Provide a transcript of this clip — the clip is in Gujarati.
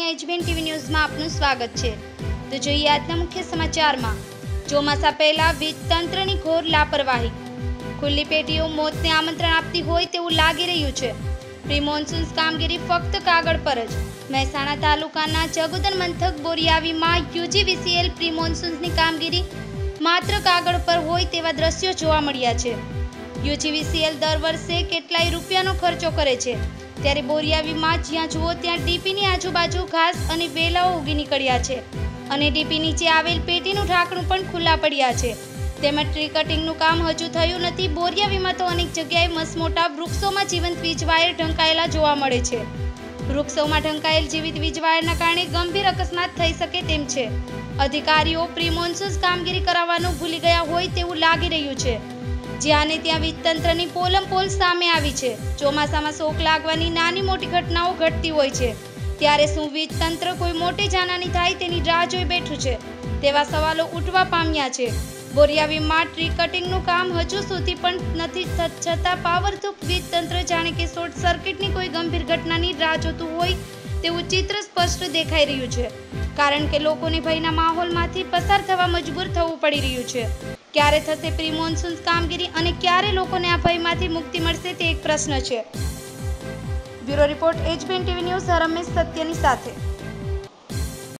અહીંયા HBN TV ન્યૂઝ માં આપનું સ્વાગત છે। તો જોઈએ આજના મુખ્ય સમાચારમાં, ચોમાસા પહેલા વીજ તંત્રની ઘોર લાપરવાહી, ખુલ્લી પેટીઓ મોતને આમંત્રણ આપતી હોય તેવું લાગી રહ્યું છે। પ્રી મોન્સૂન કામગીરી ફક્ત કાગળ પર જ। મહેસાણા તાલુકાના જગુદન મંથક બોરિયાવીમાં UGVCL પ્રી મોન્સૂનની કામગીરી માત્ર કાગળ પર હોય તેવા દ્રશ્યો જોવા મળ્યા છે। UGVCL દર વર્ષે કેટલાય રૂપિયાનો ખર્ચો કરે છે, ત્યારે બોરિયાવીમાં જ્યાં જુઓ ત્યાં ડીપીની આજુબાજુ ઘાસ અને વેલાઓ ઉગી નીકળ્યા છે અને ડીપી નીચે આવેલ પેટીનું ઢાંકણું પણ ખુલ્લા પડ્યા છે। તેમજ ટ્રી કટિંગનું કામ હજુ થયું નથી। બોરિયાવીમાં તો અનેક જગ્યાએ મસમોટા વૃક્ષોમાં જીવંત વીજવાયર ઢંકાયેલા જોવા મળે છે। વૃક્ષોમાં ઢંકાયેલ જીવિત વીજવાયરના કારણે ગંભીર અકસ્માત થઈ શકે તેમ છે। અધિકારીઓ પ્રી મોન્સૂન કામગીરી કરાવવાનું ભૂલી ગયા હોય તેવું લાગી રહ્યું છે। જ્યાં ને ત્યાં વીજતંત્રની પોલમપોલ સામે આવી છે। ચોમાસામાં શોક લાગવાની નાની મોટી ઘટનાઓ ઘટતી હોય છે, ત્યારે શું વીજતંત્ર કોઈ મોટી જાનહાની થાય તેની રાહ જોઈ બેઠું છે તેવા સવાલો ઉઠવા પામ્યા છે। બોરિયાવીમાં ટ્રી કટિંગનું કામ હજુ સુધી પણ નથી છતાં પાવરધૂપ વીજતંત્ર જાણે કે શોર્ટ સર્કિટની કોઈ ગંભીર ઘટનાની રાહ જોતું હોય તેવું ચિત્ર સ્પષ્ટ દેખાઈ રહ્યું છે, કારણ કે લોકોને ભયના માહોલમાંથી પસાર થવા મજબૂર થવું પડી રહ્યું છે। ક્યારે થશે પ્રી મોન્સૂન કામગીરી અને ક્યારે લોકોને આ ભયમાંથી મુક્તિ મળશે તે એક પ્રશ્ન છે। Bureau report HBN TV news, હરમેશ સત્યની સાથે।